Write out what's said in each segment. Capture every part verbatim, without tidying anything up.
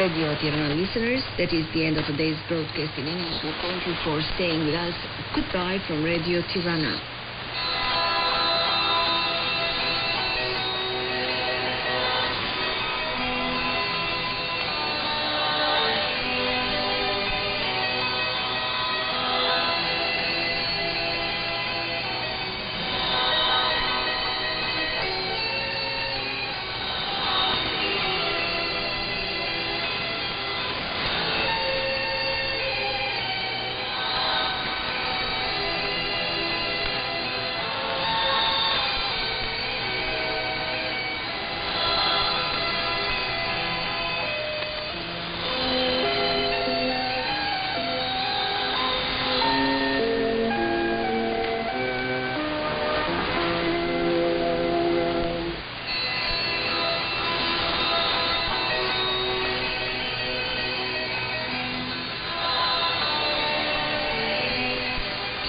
Radio Tirana listeners, that is the end of today's broadcast in English. We thank you for staying with us. Goodbye from Radio Tirana.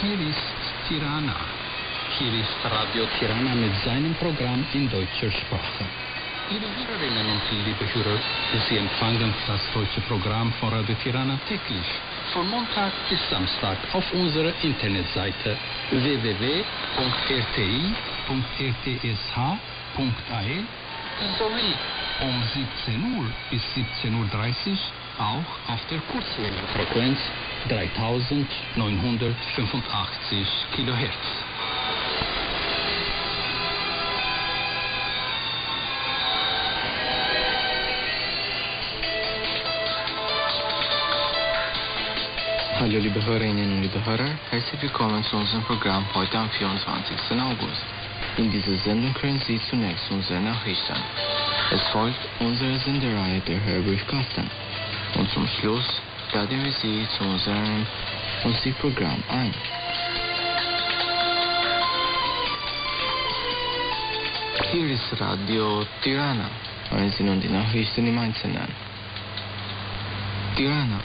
Hier ist Tirana. Hier ist Radio Tirana mit seinem Programm in deutscher Sprache. Liebe Hörerinnen und liebe Hörer, Sie empfangen das deutsche Programm von Radio Tirana täglich von Montag bis Samstag auf unserer Internetseite w w w punkt r t i punkt r t s h punkt a e sowie um siebzehn Uhr bis siebzehn Uhr dreißig auch auf der Kurzwellenfrequenz dreitausendneunhundertfünfundachtzig Kilohertz. Hallo liebe Hörerinnen und liebe Hörer, herzlich willkommen zu unserem Programm heute am vierundzwanzigsten August. In dieser Sendung können Sie zunächst unsere Nachrichten. Es folgt unsere Sendereihe der Hörberichtkasten. Und zum Schluss laden wir Sie zu unserem Musikprogramm ein. Hier ist Radio Tirana. Hören Sie nun die Nachrichten im Einzelnen. Tirana.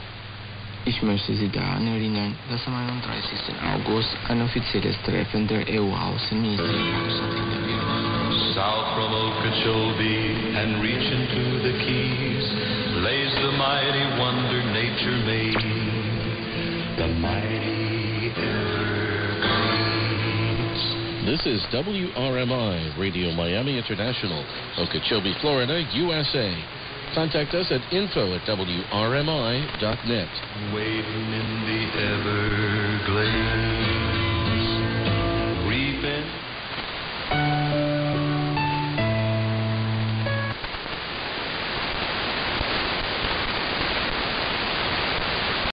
Ich möchte Sie daran erinnern, dass am einunddreißigsten August ein offizielles Treffen der E U-Außenminister South from Okeechobee and reach into the Keys lays the mighty wonder nature made, the mighty evergreens. This is W R M I, Radio Miami International, Okeechobee, Florida, U S A. Contact us at info at w r m i dot net. Waiting in the Everglades.